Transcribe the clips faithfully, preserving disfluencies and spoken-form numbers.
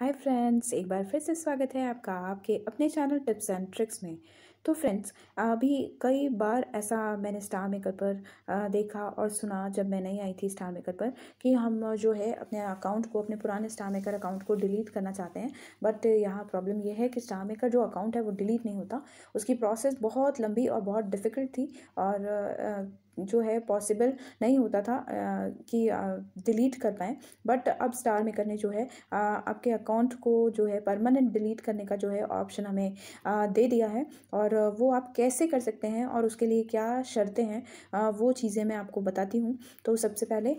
Hi friends, एक बार फिर से स्वागत है आपका आपके अपने चैनल टिप्स एंड ट्रिक्स में। तो फ्रेंड्स, अभी कई बार ऐसा मैंने स्टार मेकर पर देखा और सुना जब मैं नहीं आई थी स्टार मेकर पर, कि हम जो है अपने अकाउंट को, अपने पुराने स्टार मेकर अकाउंट को डिलीट करना चाहते हैं। बट यहाँ प्रॉब्लम यह है कि स्टार मेकर जो अकाउंट है वो डिलीट नहीं होता। उसकी प्रोसेस बहुत लंबी और बहुत डिफ़िकल्ट थी और जो है पॉसिबल नहीं होता था कि डिलीट कर पाएँ। बट अब स्टार मेकर ने जो है आपके अकाउंट को जो है परमानेंट डिलीट करने का जो है ऑप्शन हमें दे दिया है, और वो आप कैसे कर सकते हैं और उसके लिए क्या शर्तें हैं वो चीज़ें मैं आपको बताती हूँ। तो सबसे पहले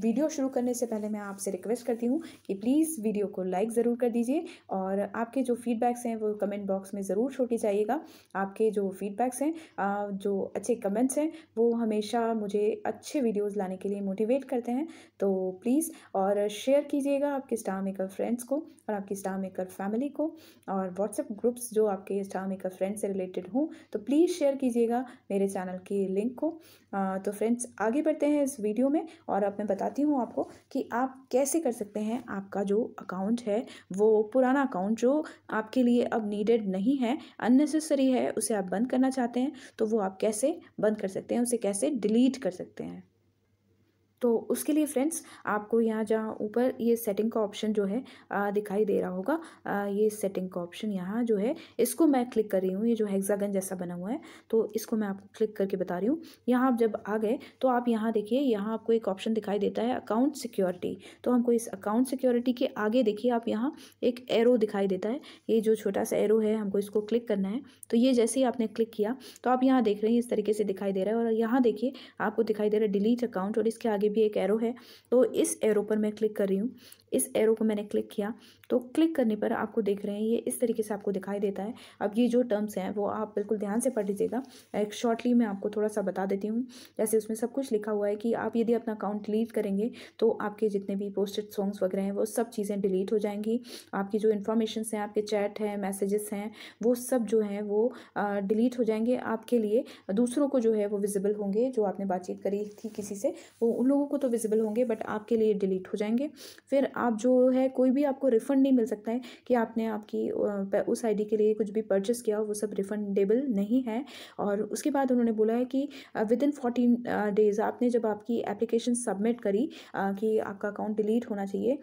वीडियो शुरू करने से पहले मैं आपसे रिक्वेस्ट करती हूँ कि प्लीज़ वीडियो को लाइक ज़रूर कर दीजिए, और आपके जो फीडबैक्स हैं वो कमेंट बॉक्स में ज़रूर छोड़ जाइएगा। आपके जो फीडबैक्स हैं, जो अच्छे कमेंट्स हैं, वो हमेशा मुझे अच्छे वीडियोस लाने के लिए मोटिवेट करते हैं। तो प्लीज़ और शेयर कीजिएगा आपके स्टार मेकर फ्रेंड्स को और आपकी स्टार मेकर फैमिली को, और व्हाट्सएप ग्रुप्स जो आपके स्टार मेकर फ्रेंड्स से रिलेटेड हों तो प्लीज़ शेयर कीजिएगा मेरे चैनल की लिंक को। आ, तो फ्रेंड्स, आगे बढ़ते हैं इस वीडियो में, और अब मैं बताती हूँ आपको कि आप कैसे कर सकते हैं आपका जो अकाउंट है, वो पुराना अकाउंट जो आपके लिए अब नीडेड नहीं है, अननेसेसरी है, उसे आप बंद करना चाहते हैं, तो वो आप कैसे बंद कर सकते हैं, उसे कैसे डिलीट कर सकते हैं। तो उसके लिए फ्रेंड्स, आपको यहाँ जहाँ ऊपर ये सेटिंग का ऑप्शन जो है आ, दिखाई दे रहा होगा, आ, ये सेटिंग का ऑप्शन यहाँ जो है इसको मैं क्लिक कर रही हूँ। ये जो हेक्सागन जैसा बना हुआ है तो इसको मैं आपको क्लिक करके बता रही हूँ। यहाँ आप जब आ गए तो आप यहाँ देखिए, यहाँ आपको एक ऑप्शन दिखाई देता है अकाउंट सिक्योरिटी। तो हमको इस अकाउंट सिक्योरिटी के आगे देखिए आप यहाँ एक एरो दिखाई देता है, ये जो छोटा सा एरो है हमको इसको क्लिक करना है। तो ये जैसे ही आपने क्लिक किया तो आप यहाँ देख रहे हैं इस तरीके से दिखाई दे रहा है, और यहाँ देखिए आपको दिखाई दे रहा है डिलीट अकाउंट, और इसके आगे भी एक एरो है। तो इस एरो पर मैं क्लिक कर रही हूँ, इस एरो को मैंने क्लिक किया। तो क्लिक करने पर आपको देख रहे हैं ये इस तरीके से आपको दिखाई देता है। अब ये जो टर्म्स हैं वो आप बिल्कुल ध्यान से पढ़ लीजिएगा, एक शॉर्टली मैं आपको थोड़ा सा बता देती हूँ। जैसे उसमें सब कुछ लिखा हुआ है कि आप यदि अपना अकाउंट डिलीट करेंगे तो आपके जितने भी पोस्टेड सॉन्ग्स वगैरह हैं वो सब चीज़ें डिलीट हो जाएंगी, आपकी जो इन्फॉर्मेशन हैं, आपके चैट हैं, मैसेजेस हैं, वो सब जो हैं वो डिलीट हो जाएंगे आपके लिए। दूसरों को जो है वो विजिबल होंगे, जो आपने बातचीत करी थी किसी से वो उन लोगों को तो विजिबल होंगे बट आपके लिए डिलीट हो जाएंगे। फिर आप जो है कोई भी आपको रिफ़ंड नहीं मिल सकता है कि आपने आपकी उस आईडी के लिए कुछ भी परचेस किया, वो सब रिफ़ंडेबल नहीं है। और उसके बाद उन्होंने बोला है कि विद इन फोर्टीन डेज़ आपने जब आपकी एप्लीकेशन सबमिट करी कि आपका अकाउंट डिलीट होना चाहिए,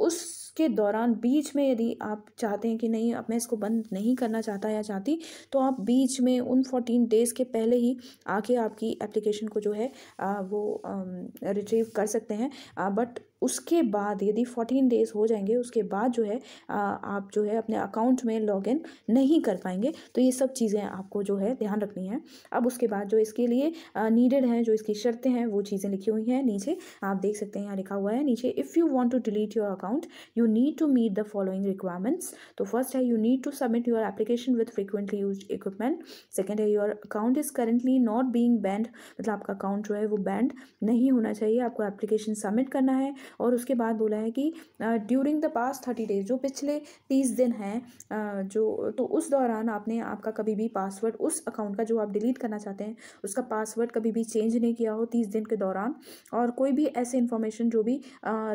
उसके दौरान बीच में यदि आप चाहते हैं कि नहीं अब मैं इसको बंद नहीं करना चाहता या चाहती, तो आप बीच में उन फोर्टीन डेज़ के पहले ही आके आपकी एप्लीकेशन को जो है वो रिट्रीव कर सकते हैं। बट उसके बाद यदि फोर्टीन डेज़ हो जाएंगे उसके बाद जो है आ, आप जो है अपने अकाउंट में लॉगिन नहीं कर पाएंगे। तो ये सब चीज़ें आपको जो है ध्यान रखनी है। अब उसके बाद जो इसके लिए नीडेड है, जो इसकी शर्तें हैं, वो चीज़ें लिखी हुई हैं नीचे, आप देख सकते हैं यहाँ लिखा हुआ है नीचे, if you want to delete your account you need to meet the following requirements. तो फर्स्ट है you need to submit your application with frequently used equipment. Second है your account is currently not being banned, मतलब आपका account जो है वो band नहीं होना चाहिए, आपको एप्लीकेशन सबमिट करना है। और उसके बाद बोला है कि during the past thirty days, जो पिछले तीस दिन हैं uh, जो तो उस दौरान आपने आपका कभी भी पासवर्ड, उस अकाउंट का जो आप डिलीट करना चाहते हैं उसका पासवर्ड कभी भी चेंज नहीं किया हो तीस दिन के दौरान। और कोई भी ऐसे इन्फॉर्मेशन जो भी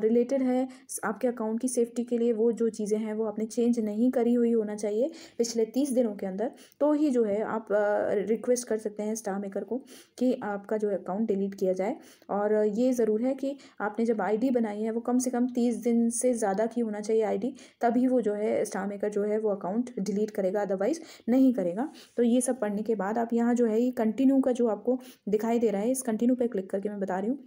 रिलेटेड uh, है आपके अकाउंट की सेफ्टी के लिए, वो जो चीज़ें हैं वो आपने चेंज नहीं करी हुई होना चाहिए पिछले तीस दिनों के अंदर। तो ही जो है आप रिक्वेस्ट uh, कर सकते हैं स्टार मेकर को कि आपका जो अकाउंट डिलीट किया जाए। और ये ज़रूर है कि आपने जब आई डी बनाई है वो कम से कम तीस दिन से ज़्यादा की होना चाहिए आईडी, तभी वो जो है स्टार मेकर जो है वो अकाउंट डिलीट करेगा, अदरवाइज नहीं करेगा। तो ये सब पढ़ने के बाद आप यहाँ जो है ये कंटिन्यू का जो आपको दिखाई दे रहा है, इस कंटिन्यू पे क्लिक करके मैं बता रही हूँ।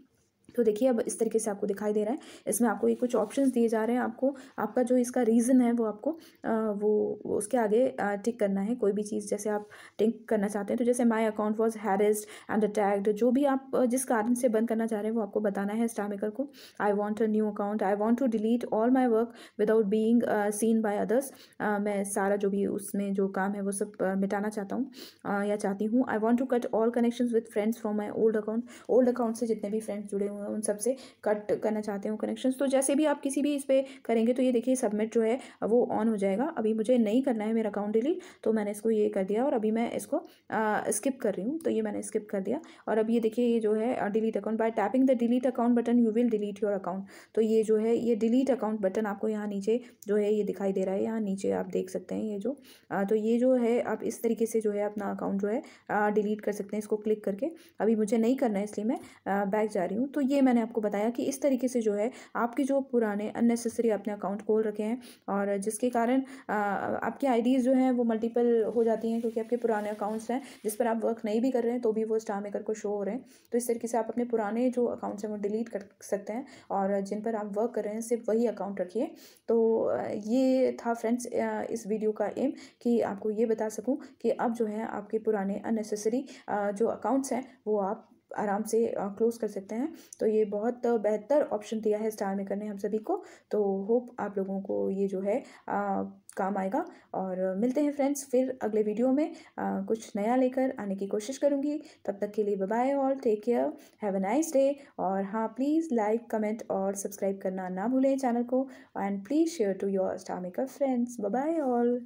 तो देखिए अब इस तरीके से आपको दिखाई दे रहा है, इसमें आपको ये कुछ ऑप्शंस दिए जा रहे हैं। आपको आपका जो इसका रीज़न है वो आपको आ, वो उसके आगे आ, टिक करना है, कोई भी चीज़ जैसे आप टिक करना चाहते हैं। तो जैसे my account was harassed and attacked, जो भी आप जिस कारण से बंद करना चाह रहे हैं वो आपको बताना है स्टार मेकर को। I want a new account, I want to delete all my work without being seen by others, मैं सारा जो भी उसमें जो काम है वो सब uh, मिटाना चाहता हूँ uh, या चाहती हूँ। I want to cut all connection with friends from my old account, old account से जितने भी फ्रेंड्स जुड़े हुए उन सब से कट करना चाहते हो कनेक्शंस। तो जैसे भी आप किसी भी इस पर करेंगे तो ये देखिए सबमिट जो है वो ऑन हो जाएगा। अभी मुझे नहीं करना है मेरा अकाउंट डिलीट, तो मैंने इसको ये कर दिया और अभी मैं इसको स्किप कर रही हूँ, तो ये मैंने स्किप कर दिया। और अब ये देखिए ये जो है delete account, by tapping the delete account button you will delete your account. तो ये जो है ये डिलीट अकाउंट बटन आपको यहाँ नीचे जो है ये दिखाई दे रहा है, यहाँ नीचे आप देख सकते हैं ये जो आ, तो ये जो है आप इस तरीके से जो है अपना अकाउंट जो है डिलीट कर सकते हैं इसको क्लिक करके। अभी मुझे नहीं करना है इसलिए मैं आ, बैक जा रही हूँ। तो ये मैंने आपको बताया कि इस तरीके से जो है आपके जो पुराने अननेसेसरी आपने अकाउंट खोल रखे हैं और जिसके कारण आ, आपकी आईडीज़ जो हैं वो मल्टीपल हो जाती हैं, क्योंकि आपके पुराने अकाउंट्स हैं जिस पर आप वर्क नहीं भी कर रहे हैं तो भी वो स्टारमेकर को शो हो रहे हैं। तो इस तरीके से आप अपने पुराने जो अकाउंट्स हैं वो डिलीट कर सकते हैं और जिन पर आप वर्क कर रहे हैं सिर्फ वही अकाउंट रखिए। तो ये था फ्रेंड्स इस वीडियो का एम कि आपको ये बता सकूं कि अब जो है आपके पुराने अननेसेसरी जो अकाउंट्स हैं वो आप आराम से क्लोज़ कर सकते हैं। तो ये बहुत बेहतर ऑप्शन दिया है स्टारमेकर ने हम सभी को। तो होप आप लोगों को ये जो है आ, काम आएगा। और मिलते हैं फ्रेंड्स फिर अगले वीडियो में, आ, कुछ नया लेकर आने की कोशिश करूँगी। तब तक के लिए bye bye all, take care, have a nice day. और हाँ प्लीज़ लाइक कमेंट और सब्सक्राइब करना ना भूलें चैनल को, and please Share to your stomach friends. Bye bye all.